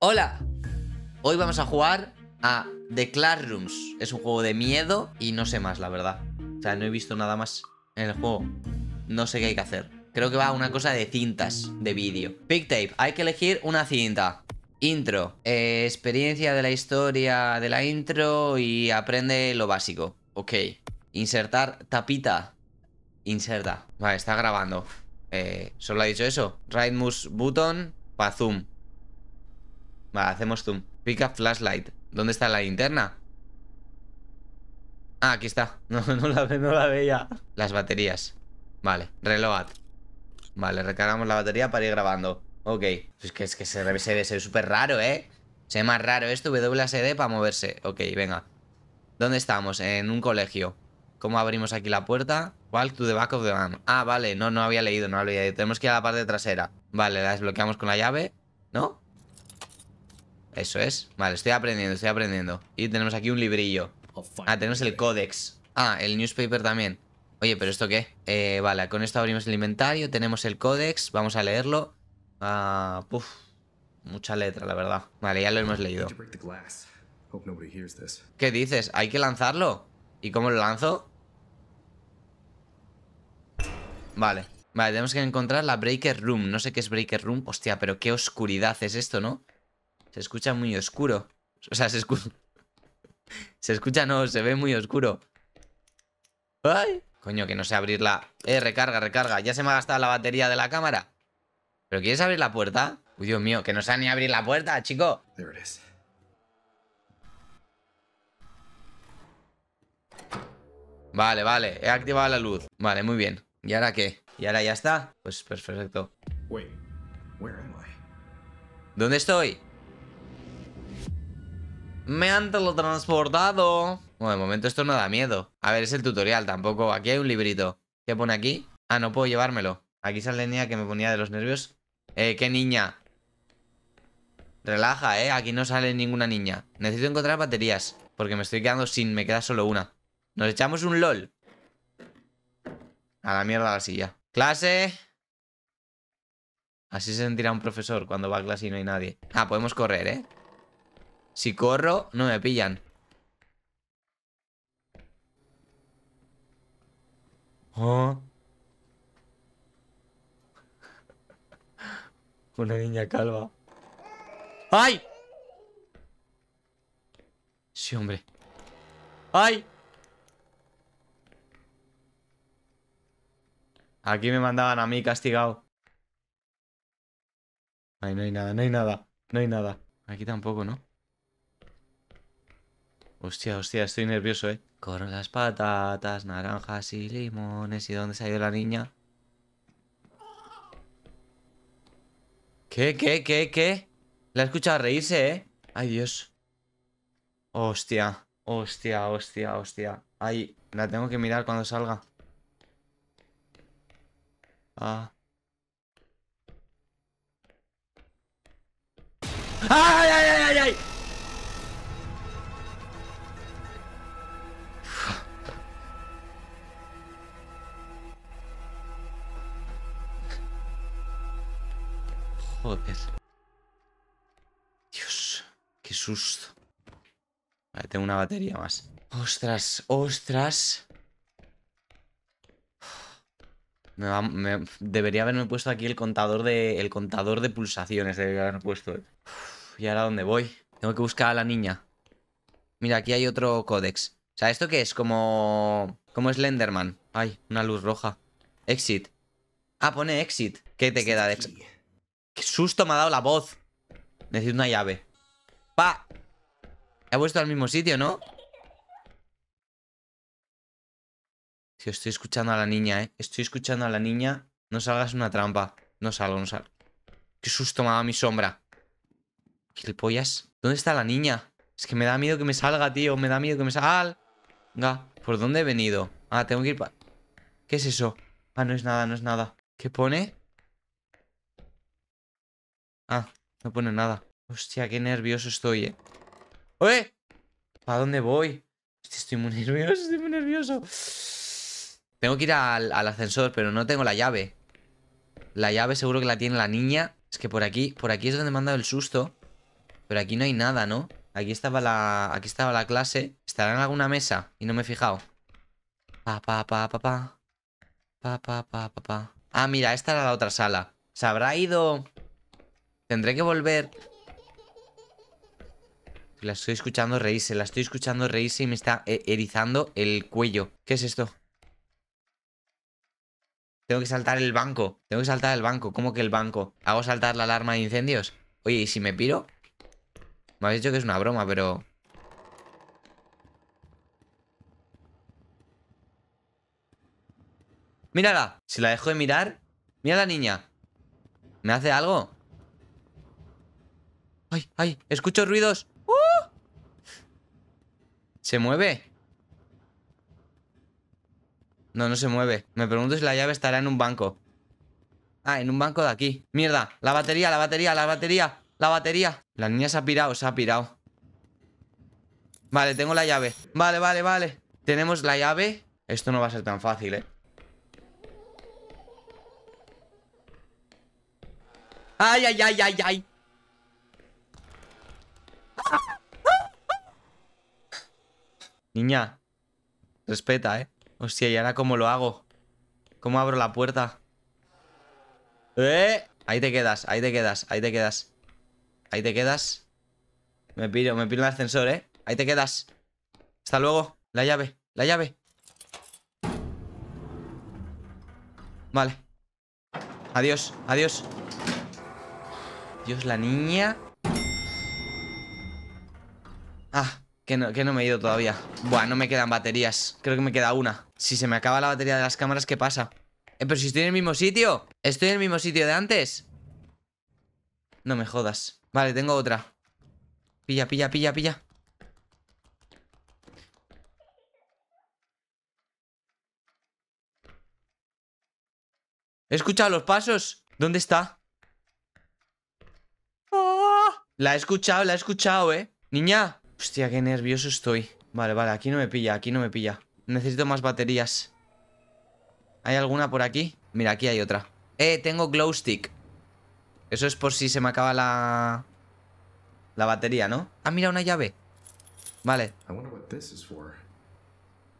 Hola, hoy vamos a jugar a The Classrooms. Es un juego de miedo y no sé más, la verdad. O sea, no he visto nada más en el juego. No sé qué hay que hacer. Creo que va a una cosa de cintas de vídeo. Pictape, hay que elegir una cinta. Intro, experiencia de la historia de la intro y aprende lo básico. Ok. Insertar tapita. Inserta. Vale, está grabando. Solo ha dicho eso. Right mouse button para zoom. Vale, hacemos zoom. Pick up flashlight. ¿Dónde está la linterna? Ah, aquí está. No la veía. Las baterías. Vale, reload. Vale, recargamos la batería para ir grabando. Ok. Es que se ve súper raro, ¿eh? Se ve más raro esto. WSD para moverse. Ok, venga. ¿Dónde estamos? En un colegio. ¿Cómo abrimos aquí la puerta? Walk to the back of the van. Ah, vale. No había leído, Tenemos que ir a la parte trasera. Vale, la desbloqueamos con la llave. ¿No? Eso es. Vale, estoy aprendiendo. Y tenemos aquí un librillo. Ah, tenemos el Codex. Ah, el newspaper también. Oye, ¿pero esto qué? Vale, con esto abrimos el inventario. Tenemos el Codex. Vamos a leerlo. Ah, puf. Mucha letra, la verdad. Vale, ya lo hemos leído. ¿Qué dices? ¿Hay que lanzarlo? ¿Y cómo lo lanzo? Vale. Vale, tenemos que encontrar la Breaker Room. No sé qué es Breaker Room. Hostia, pero qué oscuridad es esto, ¿no? Se escucha muy oscuro. O sea, se escucha... se ve muy oscuro. ¡Ay! Coño, que no sé abrirla. Recarga. Ya se me ha gastado la batería de la cámara. ¿Pero quieres abrir la puerta? Uy, Dios mío, que no sé ni abrir la puerta, chico. Vale, vale. He activado la luz. Vale, muy bien. ¿Y ahora qué? ¿Y ahora ya está? Pues perfecto. ¿Dónde estoy? Me han teletransportado. Bueno, de momento esto no da miedo. A ver, es el tutorial tampoco. Aquí hay un librito. ¿Qué pone aquí? Ah, no puedo llevármelo. Aquí sale la niña que me ponía de los nervios. ¿Qué niña? Relaja, Aquí no sale ninguna niña. Necesito encontrar baterías. Porque me estoy quedando sin. Me queda solo una. Nos echamos un LOL. A la mierda la silla. Clase. Así se sentirá un profesor cuando va a clase y no hay nadie. Ah, podemos correr, Si corro, no me pillan. Oh. Una niña calva. ¡Ay! Sí, hombre. ¡Ay! Aquí me mandaban a mí castigado. Ay, no hay nada. Aquí tampoco, ¿no? Hostia, estoy nervioso, Con las patatas, naranjas y limones. ¿Y dónde se ha ido la niña? ¿Qué? La he escuchado reírse, Ay, Dios. Hostia. Ay, la tengo que mirar cuando salga. Ah. ¡Ay! Joder. Dios, qué susto. Vale, tengo una batería más. Ostras. Debería haberme puesto aquí el contador de pulsaciones. Debería haberme puesto. ¿Y ahora dónde voy? Tengo que buscar a la niña. Mira, aquí hay otro códex. O sea, ¿esto qué es? Como Slenderman. Ay, una luz roja. Exit. Ah, pone exit. ¿Qué te queda de exit? ¡Qué susto me ha dado la voz! Necesito una llave. ¡Pa! He puesto al mismo sitio, ¿no? Sí, estoy escuchando a la niña, Estoy escuchando a la niña. No salgas una trampa. No salgo. ¡Qué susto me ha dado mi sombra! ¡Gilipollas! ¿Dónde está la niña? Es que me da miedo que me salga, tío. ¡Venga! ¿Por dónde he venido? Ah, tengo que ir para... ¿Qué es eso? Ah, no es nada. ¿Qué pone? Ah, no pone nada. Hostia, qué nervioso estoy, ¡Oye! ¿Para dónde voy? Hostia, estoy muy nervioso. Tengo que ir al ascensor, pero no tengo la llave. La llave seguro que la tiene la niña. Es que por aquí es donde me han dado el susto. Pero aquí no hay nada, ¿no? Aquí estaba la clase. ¿Estará en alguna mesa? Y no me he fijado. Ah, mira, esta era la otra sala. ¿Se habrá ido? Tendré que volver. La estoy escuchando reírse, y me está erizando el cuello. ¿Qué es esto? Tengo que saltar el banco. ¿Cómo que el banco? ¿Hago saltar la alarma de incendios? Oye, ¿y si me piro? Me habéis dicho que es una broma, pero... ¡Mírala! Si la dejo de mirar... ¡Mira la niña! ¿Me hace algo? ¡Ay, ay! ¡Escucho ruidos! ¡Uh! ¿Se mueve? No, no se mueve. Me pregunto si la llave estará en un banco. Ah, en un banco de aquí. ¡Mierda! ¡La batería, la batería! La niña se ha pirado, Vale, tengo la llave. Vale. Tenemos la llave. Esto no va a ser tan fácil, ¿eh? ¡Ay, ay, ay, ay, ay! Niña, respeta, ¿eh? Hostia, ¿y ahora cómo lo hago? ¿Cómo abro la puerta? Ahí te quedas, Me piro el ascensor, ¿eh? Ahí te quedas. Hasta luego. La llave, Vale. Adiós, Dios, la niña. Ah, que no me he ido todavía. Buah, no me quedan baterías. Creo que me queda una. Si se me acaba la batería de las cámaras, ¿qué pasa? Pero si estoy en el mismo sitio. Estoy en el mismo sitio de antes. No me jodas. Vale, tengo otra. Pilla. He escuchado los pasos. ¿Dónde está? La he escuchado, ¿eh? Niña. Hostia, qué nervioso estoy. Vale, aquí no me pilla, Necesito más baterías. ¿Hay alguna por aquí? Mira, aquí hay otra. Tengo glow stick. Eso es por si se me acaba la... la batería, ¿no? Ah, mira, una llave. Vale.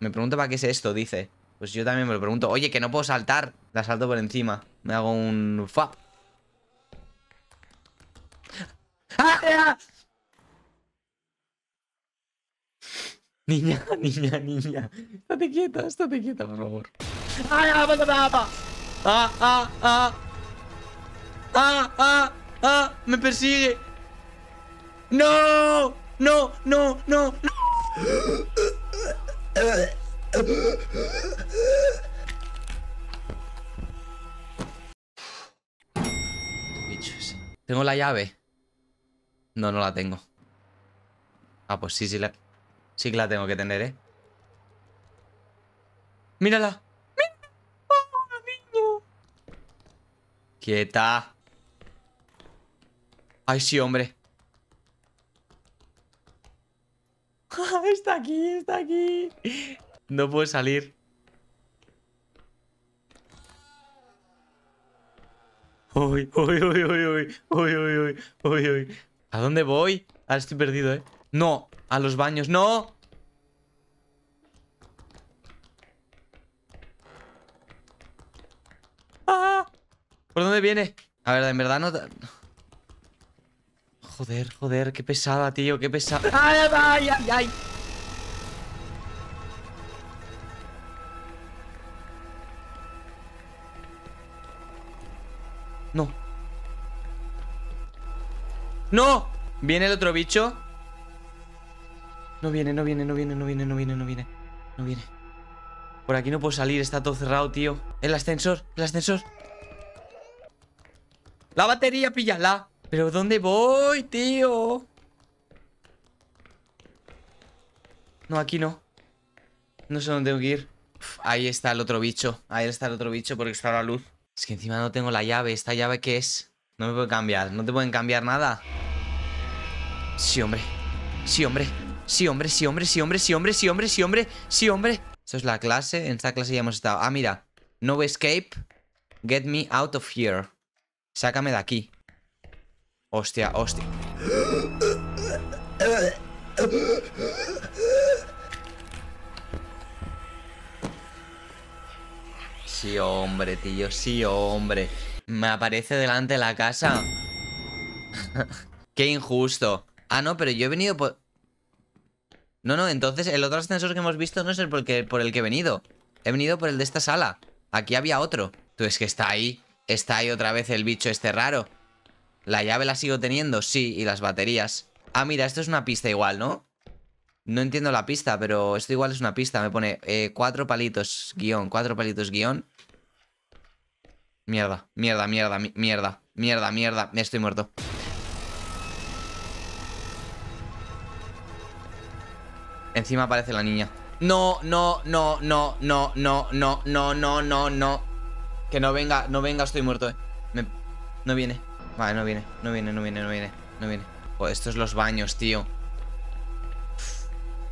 Me pregunto para qué es esto, dice. Pues yo también me lo pregunto. Oye, que no puedo saltar. La salto por encima. Me hago un... ¡Fap! Niña. Estate quieta, por favor. Me persigue. No. Bicho ese. Tengo la llave. No, no la tengo. Ah, pues sí. Sí que la tengo que tener, ¿eh? ¡Mírala! ¡Mírala! ¡Oh, niño! ¡Quieta! ¡Ay, sí, hombre! ¡Está aquí! No puedo salir. ¡Uy! ¿A dónde voy? Ahora estoy perdido, ¿eh? No, a los baños, ¡no! ¡Ah! ¿Por dónde viene? A ver, en verdad no... Joder, qué pesada, tío, ¡Ay! No. ¡No! ¿Viene el otro bicho? No viene. Por aquí no puedo salir, está todo cerrado, tío. El ascensor, La batería, píllala. ¿Pero dónde voy, tío? No, aquí no. No sé dónde tengo que ir. Uf, ahí está el otro bicho. Porque está la luz. Es que encima no tengo la llave. ¿Esta llave qué es? No me puedo cambiar. ¿No te pueden cambiar nada? Sí, hombre. Esto es la clase. En esta clase ya hemos estado. Ah, mira. No escape. Get me out of here. Sácame de aquí. Hostia. Sí, hombre, tío, sí, hombre. Me aparece delante de la casa. Qué injusto. Ah, no, pero yo he venido por... No, no, entonces el otro ascensor que hemos visto no es el por el que he venido. He venido por el de esta sala. Aquí había otro. Tú, es que está ahí. Está ahí otra vez el bicho este raro. ¿La llave la sigo teniendo? Sí, y las baterías. Ah, mira, esto es una pista igual, ¿no? No entiendo la pista, pero esto igual es una pista. Me pone 4 palitos guión. Mierda, mierda, mierda, mierda, mierda, mierda. Estoy muerto. Encima aparece la niña. No, no, no, no, no, no, no, no, no, no, no. Que no venga, no venga, estoy muerto, eh. No viene. Vale, no viene, no viene, no viene, no viene, no viene. Pues estos son los baños, tío.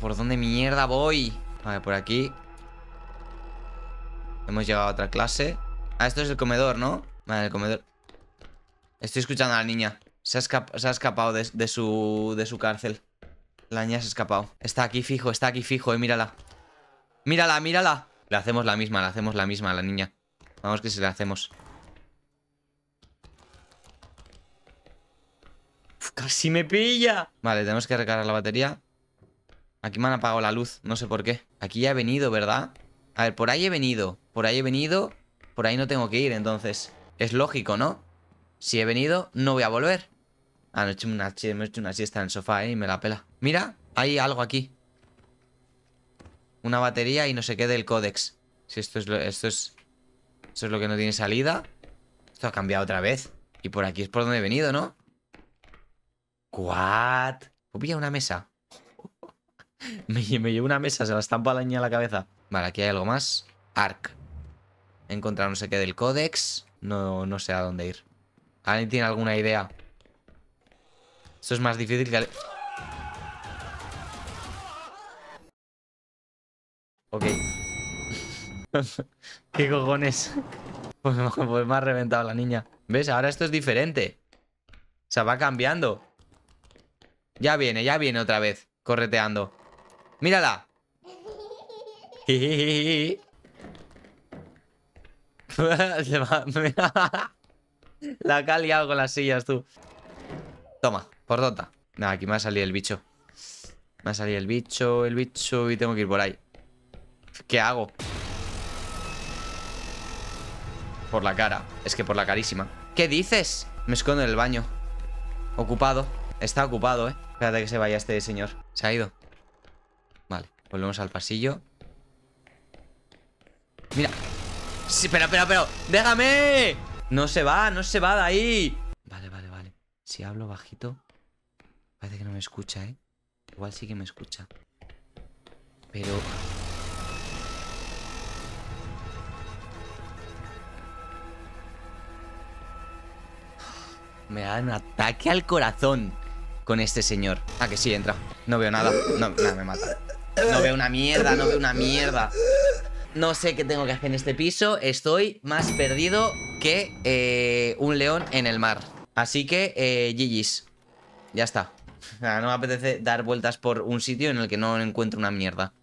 ¿Por dónde mierda voy? Vale, por aquí. Hemos llegado a otra clase. Ah, esto es el comedor, ¿no? Vale, el comedor. Estoy escuchando a la niña. Se ha escapado de su cárcel. La niña se ha escapado. Está aquí fijo, mírala. Mírala, mírala. Le hacemos la misma a la niña. Vamos que si le hacemos. Uf, casi me pilla. Vale, tenemos que recargar la batería. Aquí me han apagado la luz, no sé por qué. Aquí ya he venido, ¿verdad? A ver, por ahí he venido. Por ahí he venido. Por ahí no tengo que ir, entonces. Es lógico, ¿no? Si he venido, no voy a volver. Ah, me he hecho una siesta en el sofá, y me la pela. Mira, hay algo aquí. Una batería y no sé qué del Codex. Si esto es lo que no tiene salida. Esto ha cambiado otra vez. Y por aquí es por donde he venido, ¿no? ¿What? ¿Puedo pillar una mesa? me llevo una mesa, se la estampa a la niña en la cabeza. Vale, aquí hay algo más. Arc. He encontrado no sé qué del Codex. No sé a dónde ir. ¿Alguien tiene alguna idea? Esto es más difícil que... Ok. ¿Qué cojones? Pues me ha reventado la niña. ¿Ves? Ahora esto es diferente. O sea, va cambiando. Ya viene otra vez. Correteando. ¡Mírala! La que ha liado con las sillas, tú. Toma, por tonta. Nada, aquí me va a salir el bicho. Me va a salir el bicho y tengo que ir por ahí. ¿Qué hago? Por la cara. Es que por la carísima. ¿Qué dices? Me escondo en el baño. Ocupado. Está ocupado, eh. Espérate que se vaya este señor. Se ha ido. Vale, volvemos al pasillo. Mira. Sí, pero. ¡Déjame! No se va de ahí. Vale. Si hablo bajito, parece que no me escucha, ¿eh? Igual sí que me escucha. Pero... Me da un ataque al corazón con este señor. Ah, que sí, entra. No veo nada. No, me mata. No veo una mierda. No sé qué tengo que hacer en este piso. Estoy más perdido que un león en el mar. Así que, GG's. Ya está. No me apetece dar vueltas por un sitio en el que no encuentro una mierda.